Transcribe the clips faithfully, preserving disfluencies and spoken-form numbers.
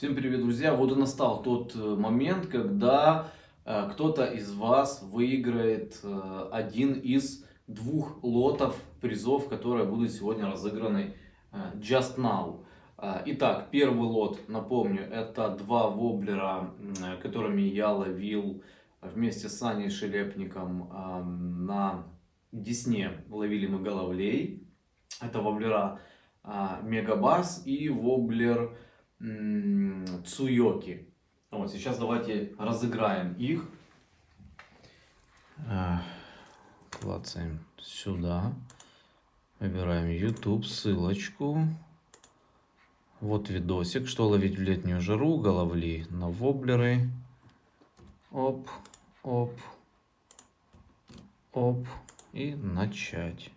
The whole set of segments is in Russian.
Всем привет, друзья! Вот и настал тот момент, когда э, кто-то из вас выиграет э, один из двух лотов призов, которые будут сегодня разыграны э, just now. Э, итак, первый лот, напомню, это два воблера, э, которыми я ловил вместе с Аней Шелепником э, на Десне. Ловили мы головлей. Это воблера Megabass э, и воблер Цуёки. Вот, сейчас давайте разыграем их. Клацаем сюда. Выбираем YouTube, ссылочку. Вот видосик, что ловить в летнюю жару, головли на воблеры. Оп, оп, оп. И начать.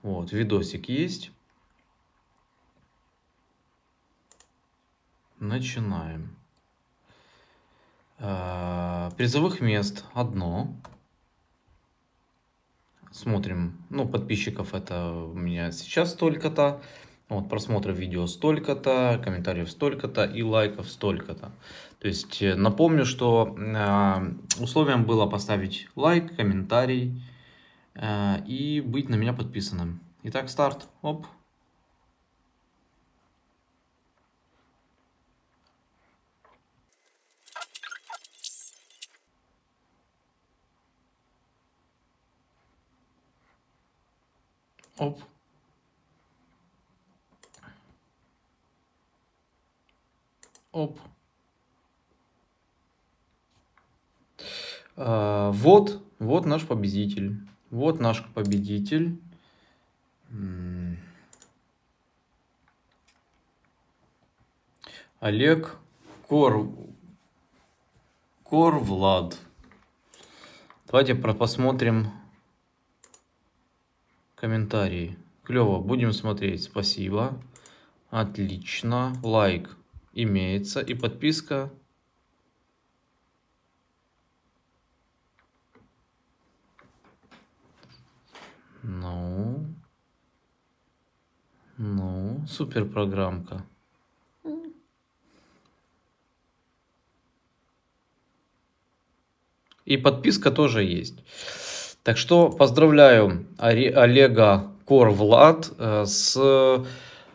Вот, видосик есть. Начинаем. Призовых мест одно. Смотрим. Ну, подписчиков это у меня сейчас столько-то. Вот, просмотров видео столько-то, комментариев столько-то и лайков столько-то. То есть, напомню, что условием было поставить лайк, комментарий и быть на меня подписанным. Итак, старт. Оп. Оп. Оп. А, вот, вот наш победитель. Вот наш победитель. Олег Кор... KorVlad. Давайте посмотрим комментарии. Клево, будем смотреть. Спасибо. Отлично. Лайк имеется и подписка. Ну. Ну, супер программка. И подписка тоже есть. Так что поздравляю Олега KorVlad с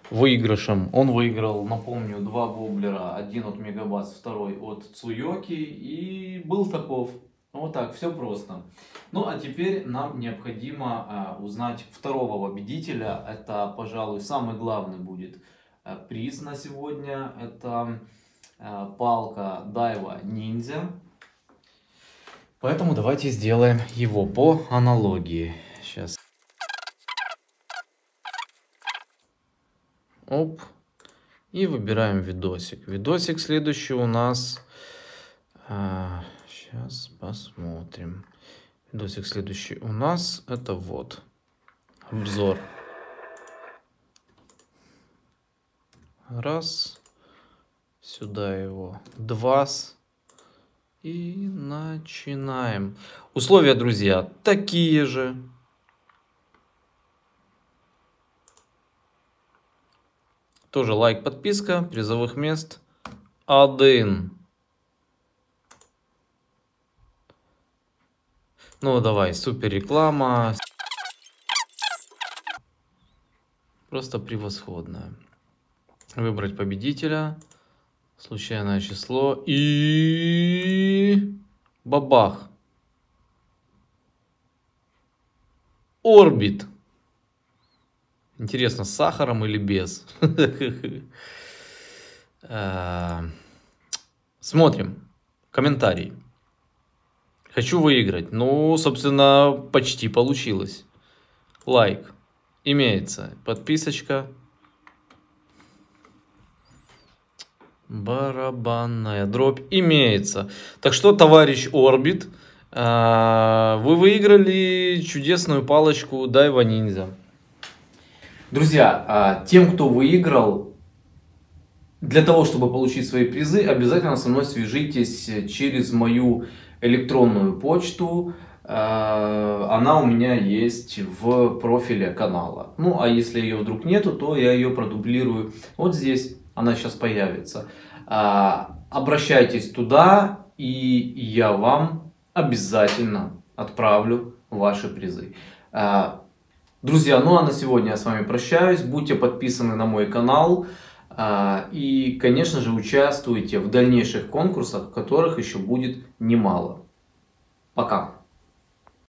выигрышем. Он выиграл, напомню, два воблера. Один от Megabass, второй от Цуёки. И был таков. Вот так, все просто. Ну а теперь нам необходимо узнать второго победителя. Это, пожалуй, самый главный будет приз на сегодня. Это палка Daiwa Ninja. Поэтому давайте сделаем его по аналогии. Сейчас. Оп. И выбираем видосик. Видосик следующий у нас... А, сейчас посмотрим. Видосик следующий у нас это вот. Обзор. Раз. Сюда его. Два. И начинаем. Условия, друзья, такие же. Тоже лайк, подписка, призовых мест один. Ну давай, супер реклама. Просто превосходная. Выбрать победителя. Случайное число и бабах. OrbiT. Интересно, с сахаром или без? Смотрим. Комментарий. Хочу выиграть. Ну, собственно, почти получилось. Лайк. Имеется. Подписочка. Барабанная дробь имеется. Так что, товарищ OrbiT, вы выиграли чудесную палочку Daiwa Ninja. Друзья, тем, кто выиграл, для того, чтобы получить свои призы, обязательно со мной свяжитесь через мою электронную почту. Она у меня есть в профиле канала. Ну, а если ее вдруг нету, то я ее продублирую вот здесь. она сейчас появится. Обращайтесь туда, и я вам обязательно отправлю ваши призы. Друзья, ну а на сегодня я с вами прощаюсь. Будьте подписаны на мой канал. И, конечно же, участвуйте в дальнейших конкурсах, которых еще будет немало. Пока!